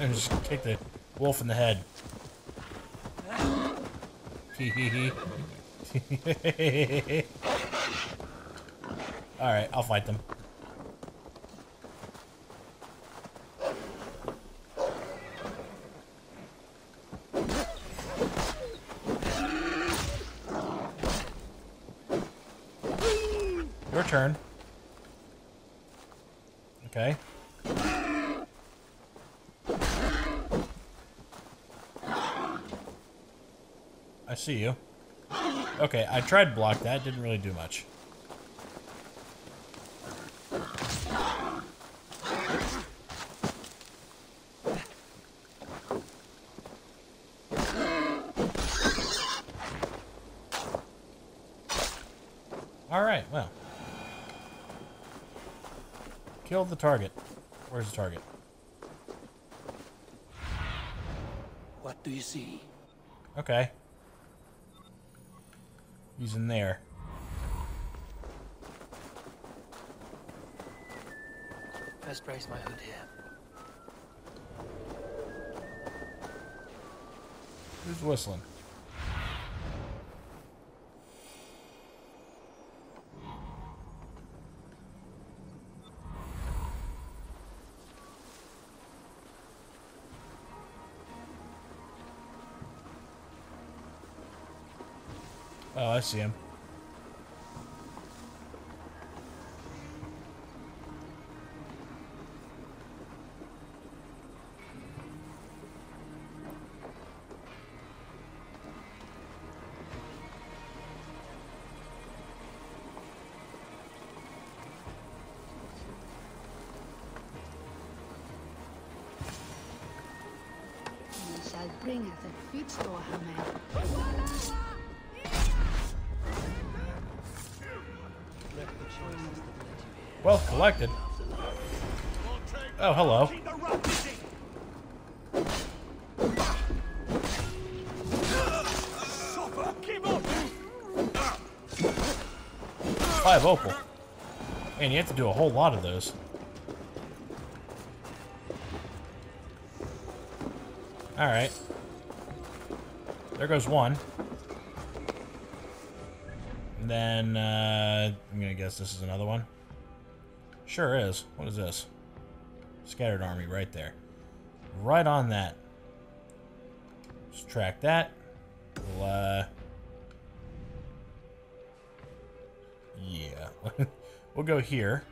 and just kick the wolf in the head. Alright, I'll fight them. Your turn. Okay. I see you. Okay, I tried to block that, didn't really do much. Alright, well. Killed the target. Where's the target? What do you see? Okay. He's in there. Best brace my hood here. Who's whistling? Oh, I see him. You shall bring us a feet for Hamel. Well collected. Oh, hello. Five opal. And you have to do a whole lot of those. Alright. There goes one. And then, I'm gonna guess this is another one. Sure is. What is this? Scattered army right there. Right on that. Just track that. We'll, yeah. We'll go here.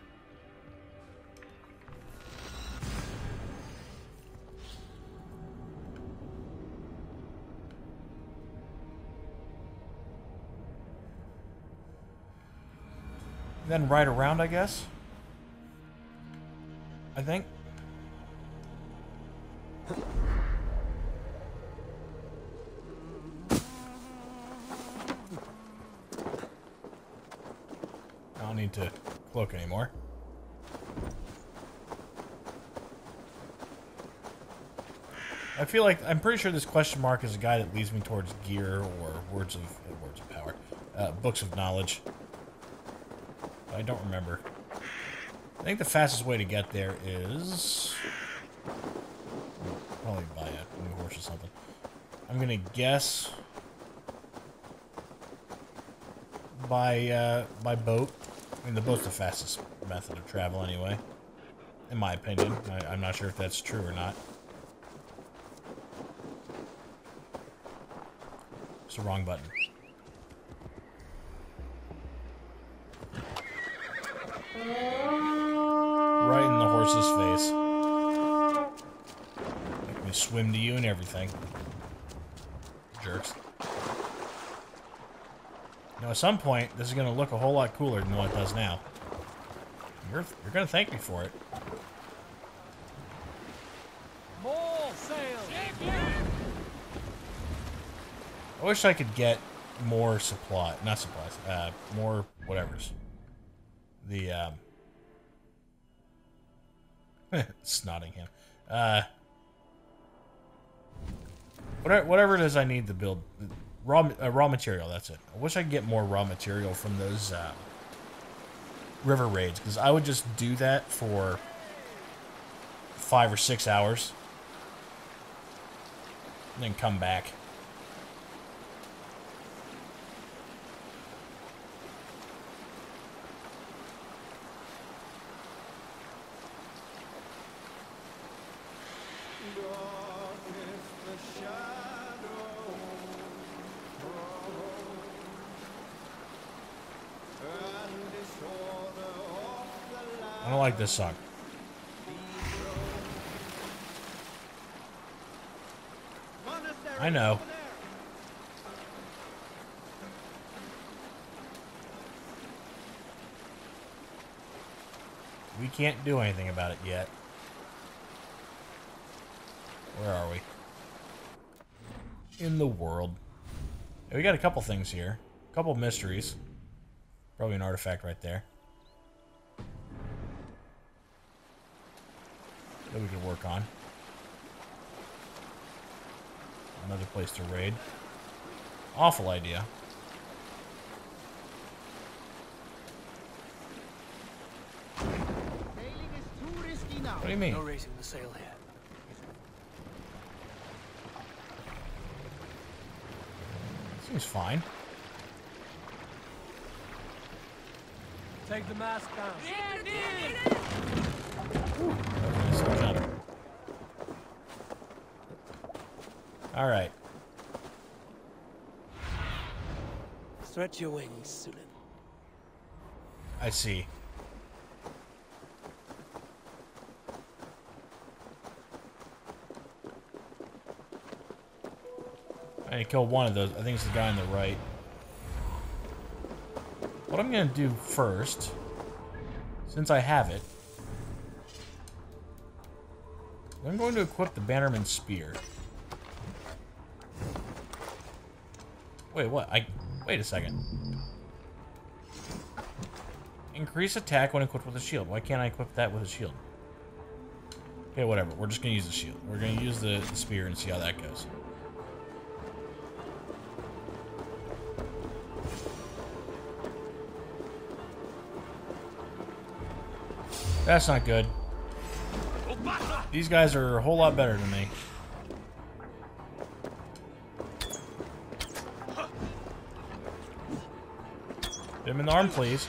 Then right around, I guess. I think. I don't need to cloak anymore. I feel like I'm pretty sure this question mark is a guy that leads me towards gear or words of power, books of knowledge. But I don't remember. I think the fastest way to get there is probably buy a new horse or something. I'm gonna guess by boat. I mean, the boat's the fastest method of travel anyway, in my opinion. I'm not sure if that's true or not. It's the wrong button. Right in the horse's face. Make me swim to you and everything. Jerks. Now, at some point, this is going to look a whole lot cooler than what it does now. You're going to thank me for it. More sails. I wish I could get more supply. Not supplies. More whatevers. The, snotting him. Whatever it is I need to build. Raw material, that's it. I wish I could get more raw material from those river raids, because I would just do that for 5 or 6 hours and then come back. I don't like this song. I know. We can't do anything about it yet. Where are we? In the world. Yeah, we got a couple things here. A couple mysteries. Probably an artifact right there that we could work on. Another place to raid. Awful idea. Sailing is too risky now. What do you mean? No raising the sail here. Seems fine. Take the mask down. Yeah, all right. Stretch your wings, Sulin. I see. I need to kill one of those. I think it's the guy on the right. What I'm gonna do first, since I have it, I'm going to equip the Bannerman's spear. Wait, what? Wait a second. Increase attack when equipped with a shield. Why can't I equip that with a shield? Okay, whatever. We're just gonna use the shield. We're gonna use the spear and see how that goes. That's not good. These guys are a whole lot better than me. Hit him in the arm, please.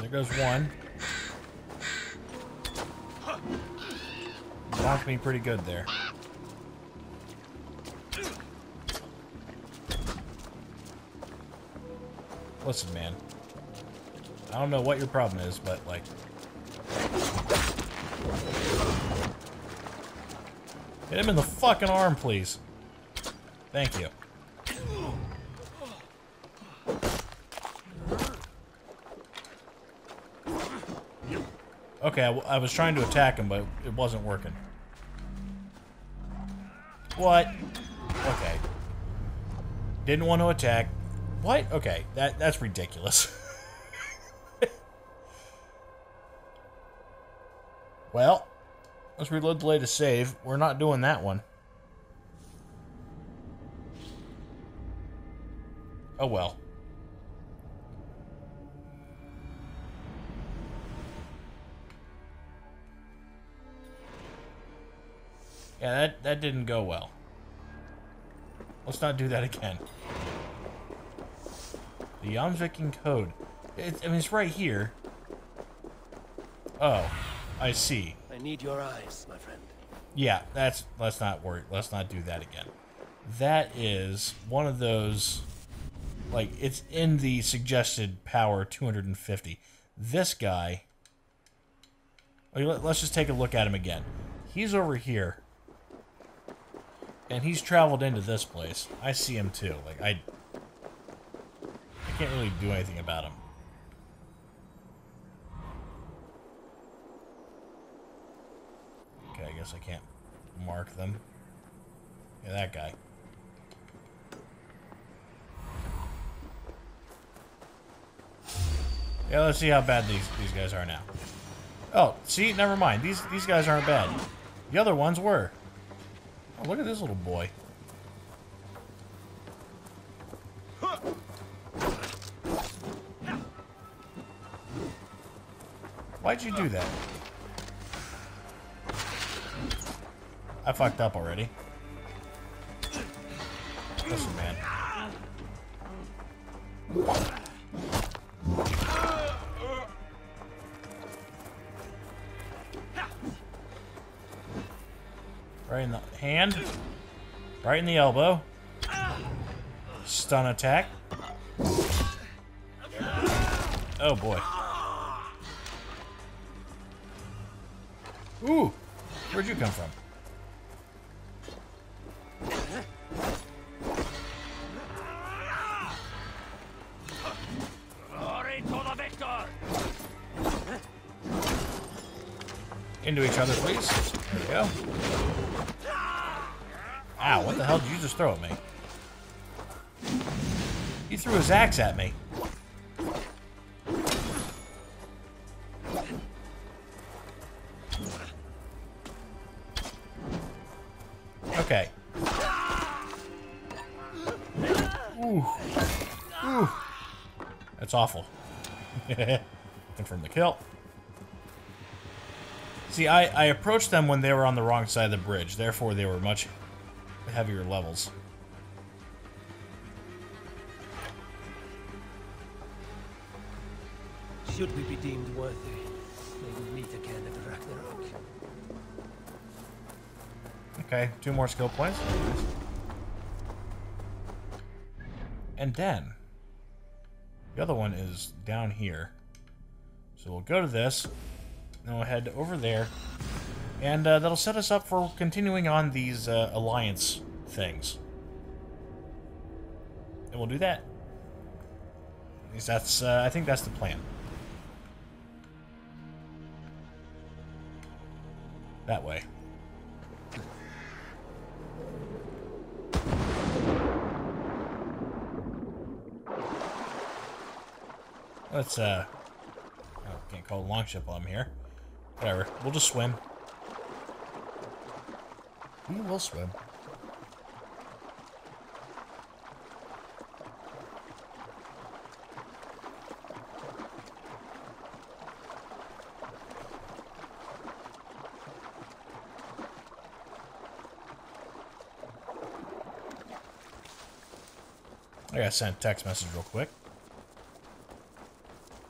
There goes one. Knocked me pretty good there. Listen, man. I don't know what your problem is, but, like... Hit him in the fucking arm, please. Thank you. Okay, I was trying to attack him, but it wasn't working. What? Okay. Didn't want to attack. What? Okay, that's ridiculous. Well... Let's reload, delay to save. We're not doing that one. Oh well. Yeah, that didn't go well. Let's not do that again. The Omviking Code. I mean, it's right here. Oh, I see. I need your eyes, my friend. Yeah, let's not worry. Let's not do that again. That is one of those, like, it's in the suggested power 250. This guy, let's just take a look at him again. He's over here, and he's traveled into this place. I see him too. Like I can't really do anything about him. I guess I can't mark them. Yeah, that guy. Yeah, let's see how bad these guys are now. Oh, see? Never mind. These guys aren't bad. The other ones were. Oh, look at this little boy. Why'd you do that? I fucked up already. Listen, man. Right in the hand. Right in the elbow. Stun attack. Oh boy. Ooh! Where'd you come from? Into each other, please. There we go. Ow, what the hell did you just throw at me? He threw his axe at me. Okay. Ooh. Ooh. That's awful. Confirm the kill. See, I approached them when they were on the wrong side of the bridge, therefore they were much heavier levels. Should we be deemed worthy, may we meet again at the Ragnarok. Okay, 2 more skill points. And then, the other one is down here. So we'll go to this. And we'll head over there, and that'll set us up for continuing on these alliance things. And we'll do that. At least that's, I think that's the plan. That way. Let's, oh, can't call a long ship while I'm here. Whatever, we'll just swim. We will swim. I gotta send a text message real quick.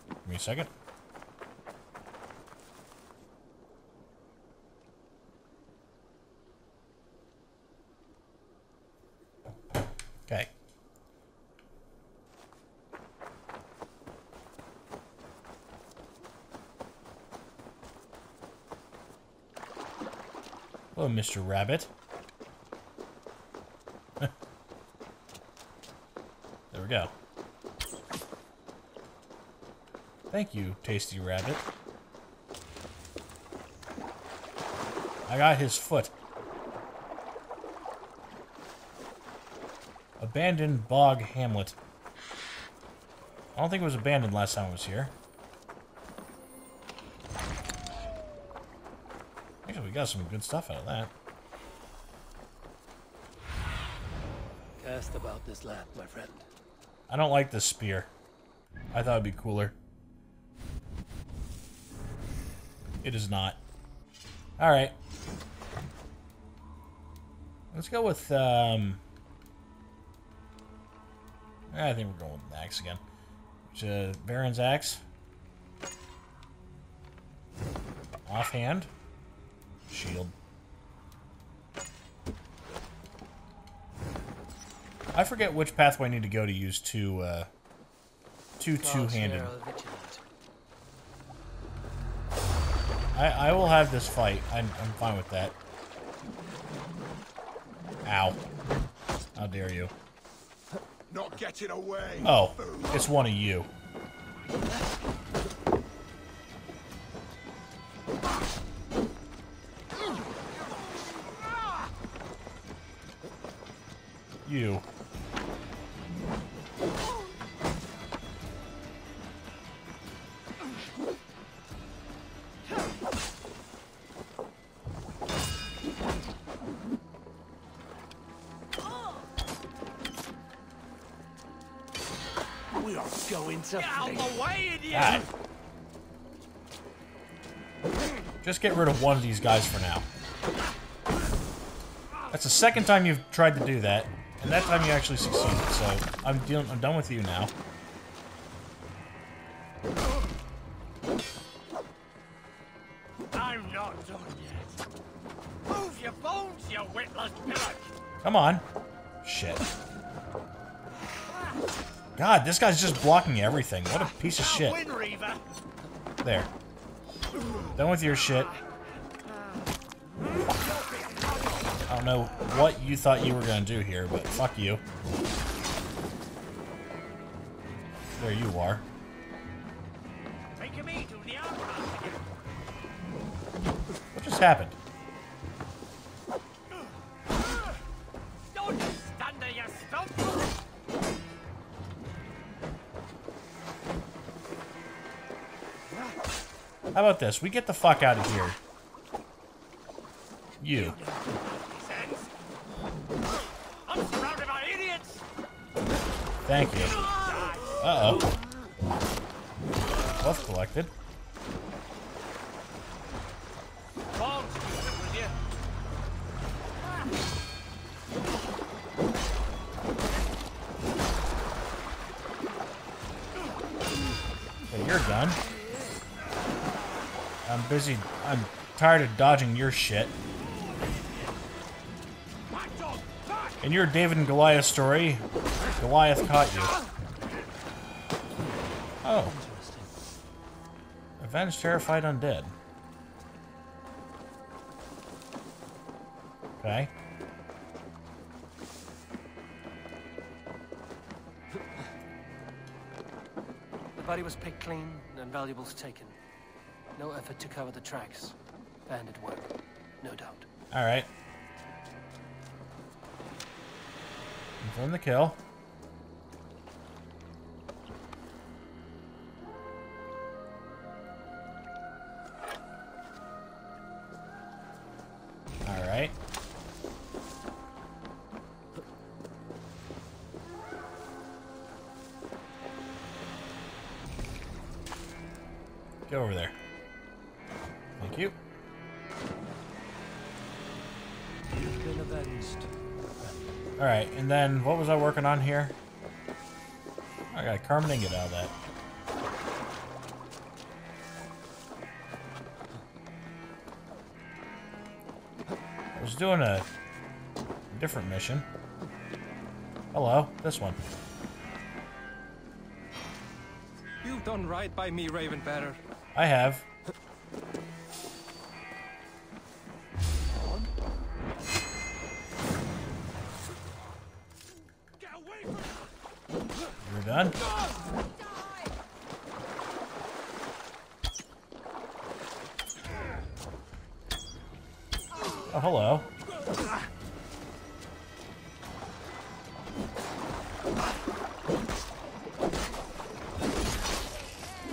Give me a second. Hello, Mr. Rabbit. There we go. Thank you, Tasty Rabbit. I got his foot. Abandoned Bog Hamlet. I don't think it was abandoned last time I was here. Got some good stuff out of that. Cast about this land, my friend. I don't like this spear. I thought it'd be cooler. It is not. All right. Let's go with. I think we're going with an axe again, which is Baron's axe. Offhand. Shield. I forget which pathway I need to go to use two two-handed. I will have this fight. I'm fine with that. Ow. How dare you. Not getting away. Oh, it's one of you. You. We are going to flee. Get out of the way, idiot! Just get rid of one of these guys for now. That's the second time you've tried to do that, and that time you actually succeeded, so I'm done with you now. I'm not done yet. Move your bones, you witless nut! Come on. Shit. God, this guy's just blocking everything. What a piece of shit. There. Done with your shit. I don't know what you thought you were gonna do here, but fuck you. There you are. What just happened? How about this? We get the fuck out of here. You. Thank you. Uh-oh. Buff collected. Okay, you're done. I'm busy. I'm tired of dodging your shit. In your David and Goliath story, Goliath caught you. Oh. Avenged terrified undead. Okay. The body was picked clean and valuables taken. No effort to cover the tracks. Bandit work, no doubt. Alright. Confirm the kill. Alright. Go over there. Thank you. You've been avenged. Alright, and then what was I working on here? I got Carmen Ingot out of that. I was doing a different mission. Hello, this one. You've done right by me, Raven-Batter. I have. Done. Oh, hello.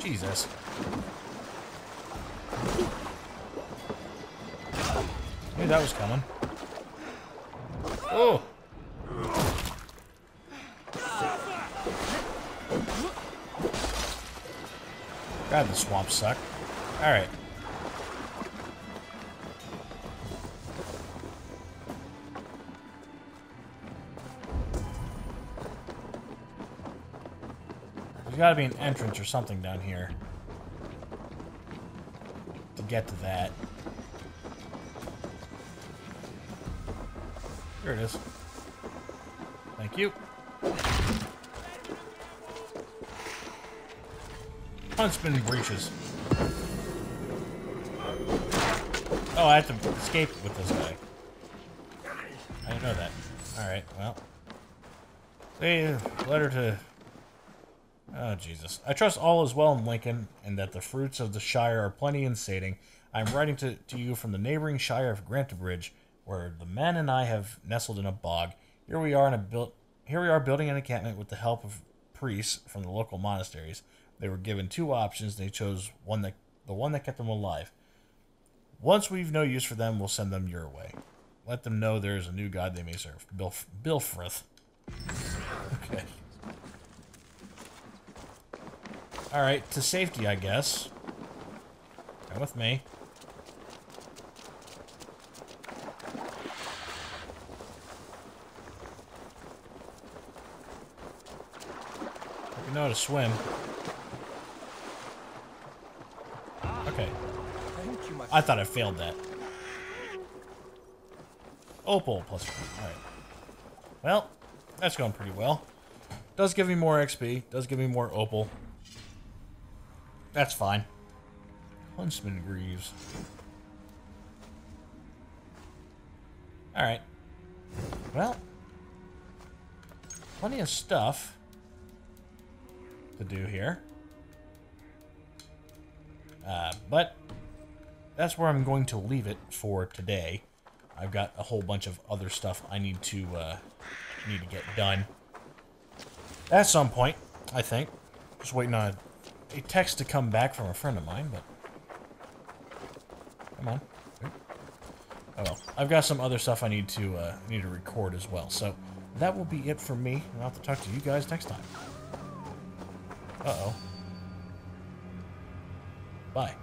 Jesus. Knew that was coming. Oh! God, the swamp suck. Alright. There's gotta be an entrance or something down here to get to that. Here it is. Thank you. Huntsman breaches. Oh, I have to escape with this guy. I didn't know that. Alright, well. Hey, letter to... Oh, Jesus. I trust all is well in Lincoln, and that the fruits of the Shire are plenty and sating. I am writing to you from the neighboring Shire of Grantabridge, where the men and I have nestled in a bog. Here we are, building an encampment with the help of priests from the local monasteries. They were given two options, and they chose the one that kept them alive. Once we've no use for them, we'll send them your way. Let them know there is a new god they may serve. Bilfrith. Okay. Alright, to safety, I guess. Come with me. know how to swim. Okay. I thought I failed that. Opal plus one. Alright. Well, that's going pretty well. Does give me more XP. Does give me more opal. That's fine. Huntsman Greaves. Alright. Well. Plenty of stuff to do here. But that's where I'm going to leave it for today. I've got a whole bunch of other stuff I need to get done at some point, I think. Just waiting on a text to come back from a friend of mine, but come on. Oh well, I've got some other stuff I need to record as well. So that will be it for me, and I'll have to talk to you guys next time. Uh-oh. Bye.